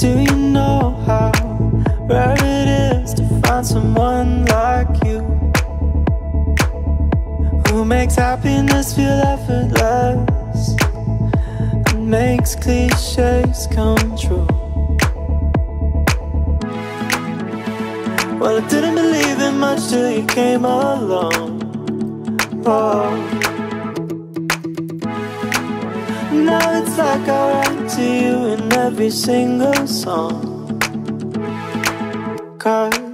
Do you know how rare it is to find someone like you, who makes happiness feel effortless and makes cliches come true? Well, I didn't believe in much till you came along. Oh, now it's like I write to you in every single song, 'cause